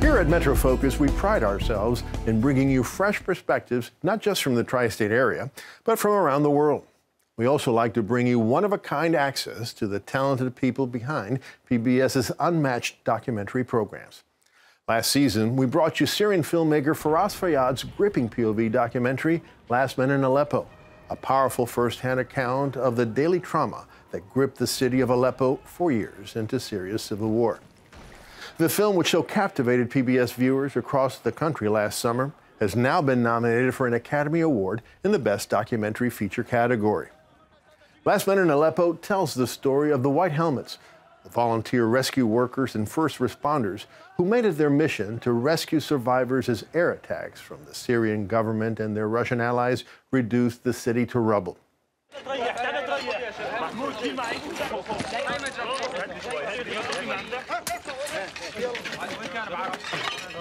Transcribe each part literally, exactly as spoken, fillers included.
Here at MetroFocus, we pride ourselves in bringing you fresh perspectives, not just from the tri-state area, but from around the world. We also like to bring you one-of-a-kind access to the talented people behind P B S's unmatched documentary programs. Last season, we brought you Syrian filmmaker Feras Fayyad's gripping P O V documentary, Last Men in Aleppo, a powerful first-hand account of the daily trauma that gripped the city of Aleppo four years into Syria's civil war. The film, which so captivated P B S viewers across the country last summer, has now been nominated for an Academy Award in the Best Documentary Feature category. Last Men in Aleppo tells the story of the White Helmets, the volunteer rescue workers and first responders who made it their mission to rescue survivors as air attacks from the Syrian government and their Russian allies reduced the city to rubble.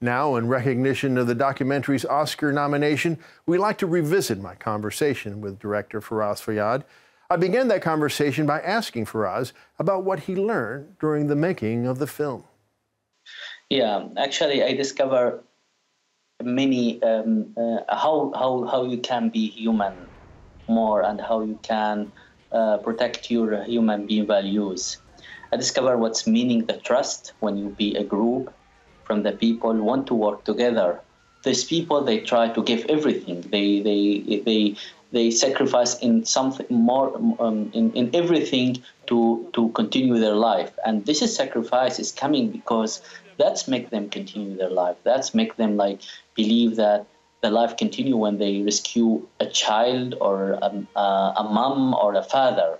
Now, in recognition of the documentary's Oscar nomination, we like to revisit my conversation with director Feras Fayyad. I began that conversation by asking Feras about what he learned during the making of the film. Yeah, actually, I discovered many um, uh, how how how you can be human more and how you can uh, protect your human being values. I discovered what's meaning the trust when you be a group. From the people want to work together. These people, they try to give everything. They they they they sacrifice in something more um, in in everything to to continue their life. And this is sacrifice is coming because that's make them continue their life. That's make them like believe that the life continue when they rescue a child or a, a mom or a father.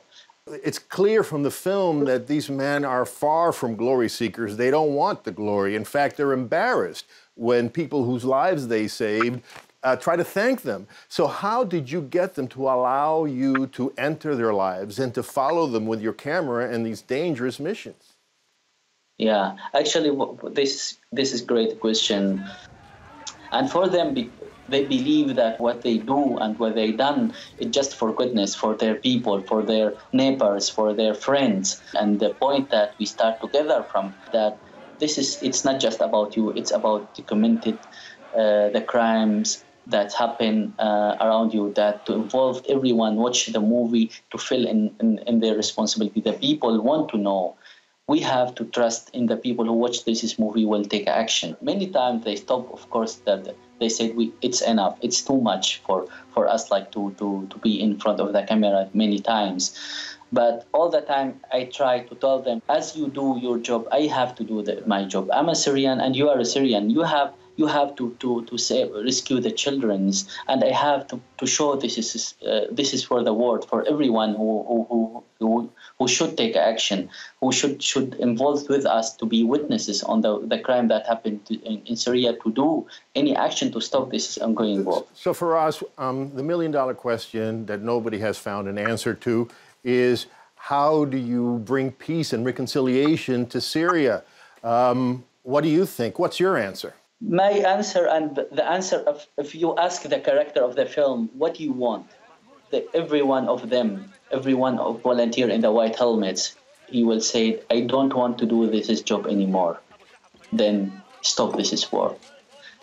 It's clear from the film that these men are far from glory seekers. They don't want the glory. In fact, they're embarrassed when people whose lives they saved uh, try to thank them. So how did you get them to allow you to enter their lives and to follow them with your camera in these dangerous missions? Yeah, actually, this, this is a great question. And for them, they believe that what they do and what they done is just for goodness, for their people, for their neighbors, for their friends. And the point that we start together from that, this is, it's not just about you, it's about documented uh, the crimes that happen uh, around you, that to involve everyone, watch the movie, to fill in, in, in their responsibility. The people want to know. We have to trust in the people who watch this movie will take action. Many times they stop, of course, that they said we, it's enough, it's too much for, for us like to, to, to be in front of the camera many times. But all the time I try to tell them, as you do your job, I have to do the, my job. I'm a Syrian and you are a Syrian. You have, you have to, to, to save, rescue the children, and I have to, to show this is, uh, this is for the world, for everyone who, who, who, who who should take action, who should should involve with us to be witnesses on the, the crime that happened to, in, in Syria, to do any action to stop this ongoing war. So Feras, um, the million-dollar question that nobody has found an answer to is, how do you bring peace and reconciliation to Syria? Um, what do you think? What's your answer? My answer and the answer of, if you ask the character of the film, what do you want? The, every one of them, every one of volunteer in the White Helmets, he will say, I don't want to do this job anymore. Then stop this war.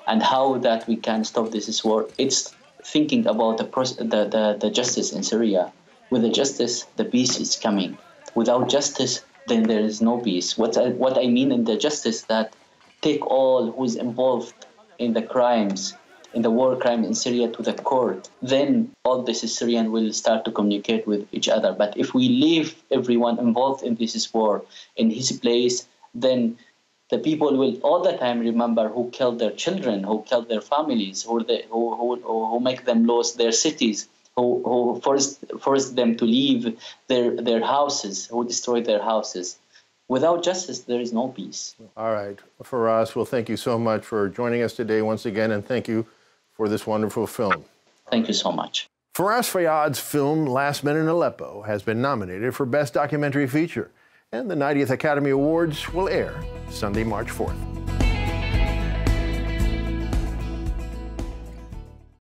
And how that we can stop this war, it's thinking about the, the, the, the justice in Syria. With the justice, the peace is coming. Without justice, then there is no peace. What I, what I mean in the justice, that take all who's involved in the crimes in the war crime in Syria to the court, then all the Syrians will start to communicate with each other. But if we leave everyone involved in this war in his place, then the people will all the time remember who killed their children, who killed their families, who they, who, who, who make them lose their cities, who, who forced, forced them to leave their, their houses, who destroyed their houses. Without justice, there is no peace. All right. Feras, well, thank you so much for joining us today once again, and thank you for this wonderful film. Thank you so much. Feras Fayyad's film, Last Men in Aleppo, has been nominated for Best Documentary Feature, and the ninetieth Academy Awards will air Sunday, March fourth.